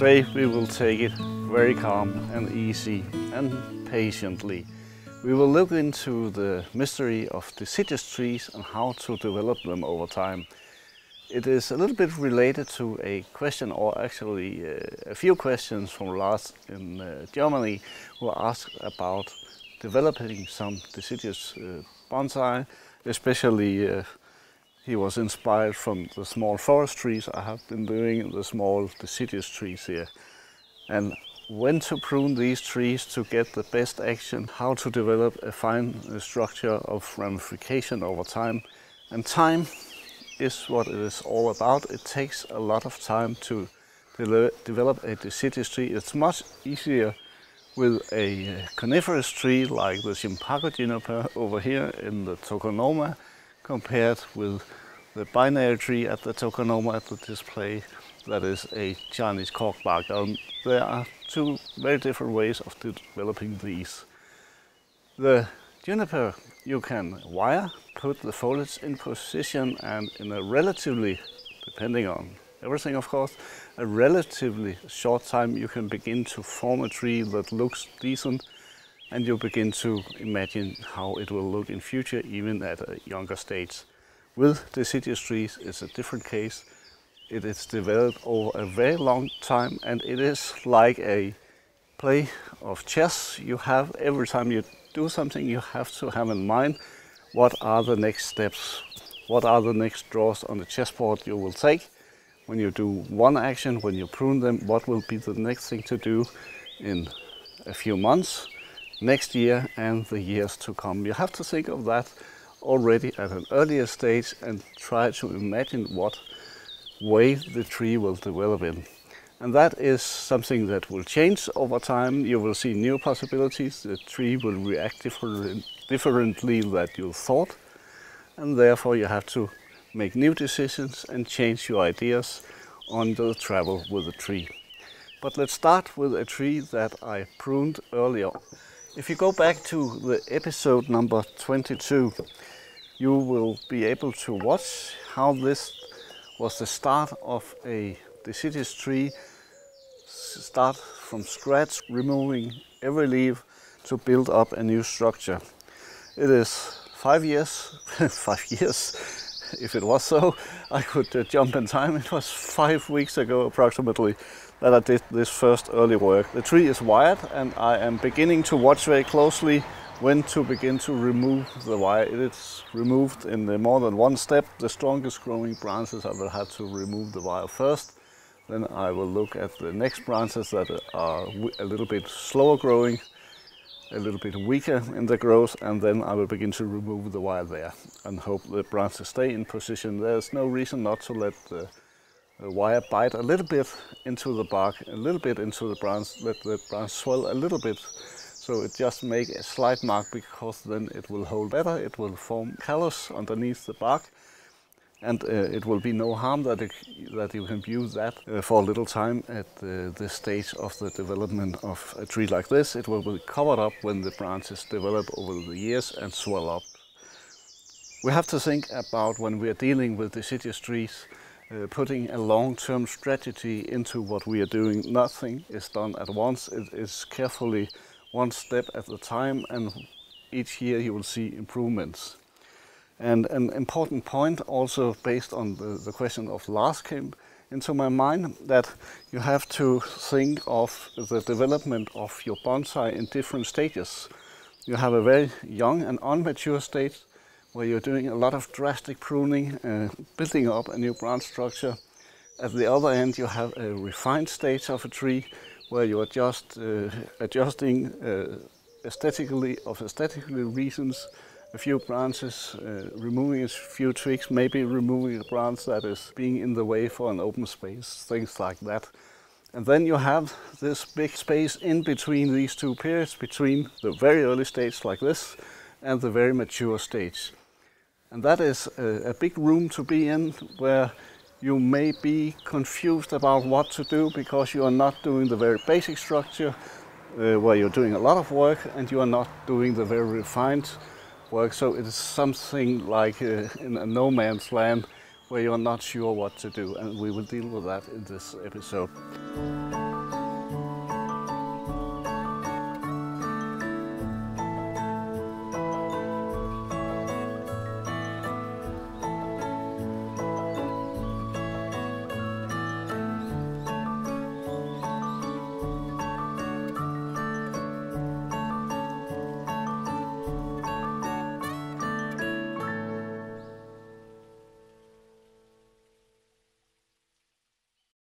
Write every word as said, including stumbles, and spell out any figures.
Today we will take it very calm and easy and patiently. We will look into the mystery of deciduous trees and how to develop them over time. It is a little bit related to a question, or actually uh, a few questions from Lars in uh, Germany, who asked about developing some deciduous uh, bonsai. Especially uh, he was inspired from the small forest trees I have been doing, the small deciduous trees here. And when to prune these trees to get the best action, how to develop a fine structure of ramification over time. And time is what it is all about. It takes a lot of time to de develop a deciduous tree. It's much easier with a coniferous tree like the shimpaku juniper over here in the Tokonoma, compared with the binary tree at the Tokonoma at the display, that is a Chinese cork bark. Um, there are two very different ways of developing these. The juniper you can wire, put the foliage in position, and in a relatively, depending on everything of course, a relatively short time you can begin to form a tree that looks decent, and you begin to imagine how it will look in future, even at a younger stage. With deciduous trees it's a different case. It is developed over a very long time, and it is like a play of chess. You have, every time you do something, you have to have in mind what are the next steps, what are the next draws on the chessboard you will take. When you do one action, when you prune them, what will be the next thing to do in a few months, next year, and the years to come. You have to think of that already at an earlier stage and try to imagine what way the tree will develop in. And that is something that will change over time. You will see new possibilities. The tree will react different, differently than you thought. And therefore you have to make new decisions and change your ideas on the travel with the tree. But let's start with a tree that I pruned earlier. If you go back to the episode number twenty-two, you will be able to watch how this was the start of a deciduous tree. Start from scratch, removing every leaf to build up a new structure. It is five years, five years, if it was so, I could uh, jump in time. It was five weeks ago approximately that I did this first early work. The tree is wired, and I am beginning to watch very closely when to begin to remove the wire. It is removed in the more than one step. The strongest growing branches I will have to remove the wire first. Then I will look at the next branches that are a little bit slower growing, a little bit weaker in the growth, and then I will begin to remove the wire there and hope the branches stay in position. There's no reason not to let the, the wire bite a little bit into the bark, a little bit into the branch, let the branch swell a little bit, so it just makes a slight mark, because then it will hold better, it will form callus underneath the bark, and uh, it will be no harm that, it, that you can use that uh, for a little time at uh, this stage of the development of a tree like this. It will be covered up when the branches develop over the years and swell up. We have to think about, when we are dealing with deciduous trees, uh, putting a long-term strategy into what we are doing. Nothing is done at once. It is carefully one step at a time, and each year you will see improvements. And an important point, also based on the, the question of Lars, came into my mind, that you have to think of the development of your bonsai in different stages. You have a very young and unmature stage where you're doing a lot of drastic pruning, uh, building up a new branch structure. At the other end you have a refined stage of a tree where you are just uh, adjusting uh, aesthetically, of aesthetically reasons, a few branches, uh, removing a few twigs, maybe removing a branch that is being in the way for an open space, things like that. And then you have this big space in between these two periods, between the very early stage like this and the very mature stage. And that is a, a big room to be in, where you may be confused about what to do, because you are not doing the very basic structure, uh, where you're doing a lot of work, and you are not doing the very refined work, so it is something like uh, in a no man's land where you're not sure what to do, and we will deal with that in this episode.